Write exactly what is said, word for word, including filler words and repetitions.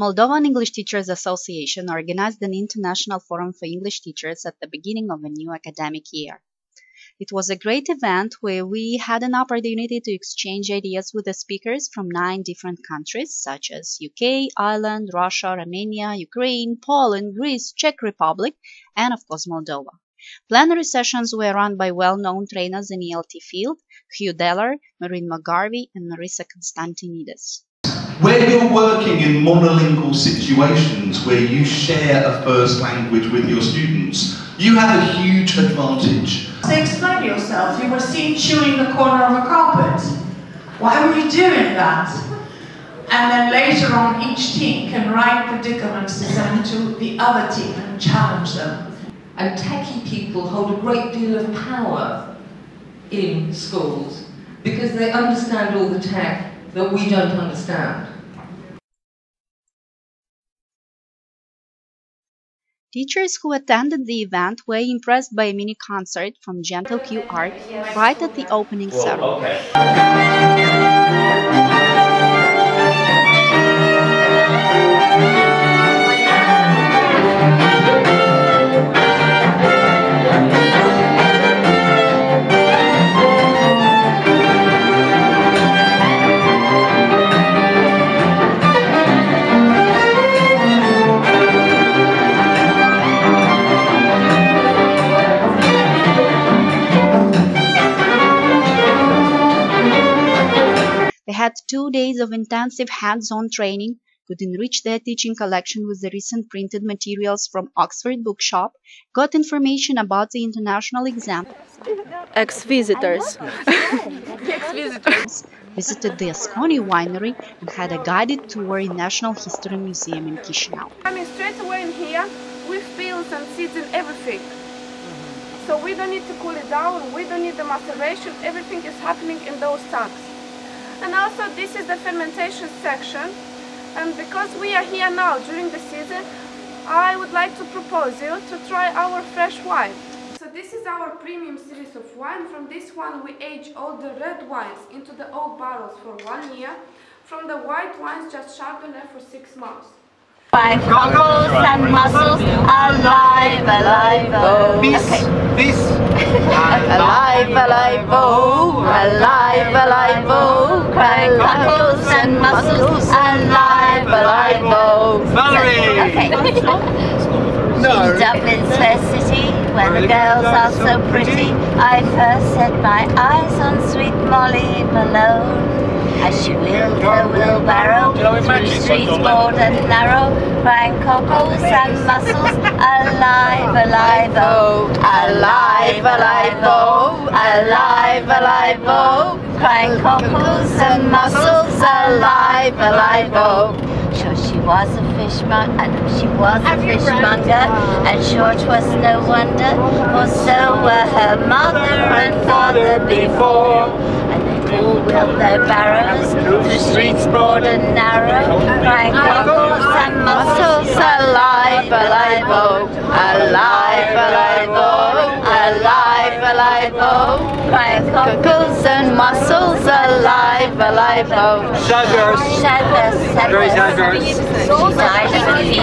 Moldovan English Teachers' Association organized an international forum for English teachers at the beginning of a new academic year. It was a great event where we had an opportunity to exchange ideas with the speakers from nine different countries, such as U K, Ireland, Russia, Romania, Ukraine, Poland, Greece, Czech Republic, and of course Moldova. Plenary sessions were run by well-known trainers in the E L T field, Hugh Dellar, Maureen McGarvey, and Marisa Constantinides. Where you're working in monolingual situations, where you share a first language with your students, you have a huge advantage. So explain yourself. You were seen chewing the corner of a carpet. Why were you doing that? And then later on, each team can write predicaments to send to the other team and challenge them. And techie people hold a great deal of power in schools because they understand all the tech that we don't understand. Teachers who attended the event were impressed by a mini concert from Gentle Q R right at the opening Whoa, ceremony. Had two days of intensive hands-on training, could enrich their teaching collection with the recent printed materials from Oxford Bookshop, got information about the international exam. Ex-visitors. Ex-visitors. Visited the Asconi winery and had a guided tour in National History Museum in Chisinau. Coming straight away in here with fields and seeds and everything. So we don't need to cool it down, we don't need the maceration, everything is happening in those tanks. And also this is the fermentation section, and because we are here now during the season, I would like to propose you to try our fresh wine. So this is our premium series of wine. From this one we age all the red wines into the oak barrels for one year, from the white wines just Chardonnay for six months. My goggles and muscles alive, alive, oh. This, okay. This, alive, alive, oh, alive, alive, oh. My goggles and muscles alive, alive, oh. Valerie! Okay. No. Dublin's fair city, where the girls are so pretty, I first set my eyes on sweet Molly Malone. As she wheeled her wheelbarrow through streets broad and narrow, crying cockles and mussels, alive, alive, oh, alive, alive, oh, alive, alive, oh, crying cockles and mussels, alive, alive, oh. Sure she was a fishmonger, and she was a fishmonger, and sure 'twas no wonder, for so were her mother and father before. And they all wheeled their barrows through streets broad and narrow, crying cockles and mussels, alive, alive, oh, alive, alive, oh, alive, alive, oh, crying cockles and mussels, alive, alive, oh. Sugar. Sugar. Sugar. Sugar. Sugar. Sugar. Sugar.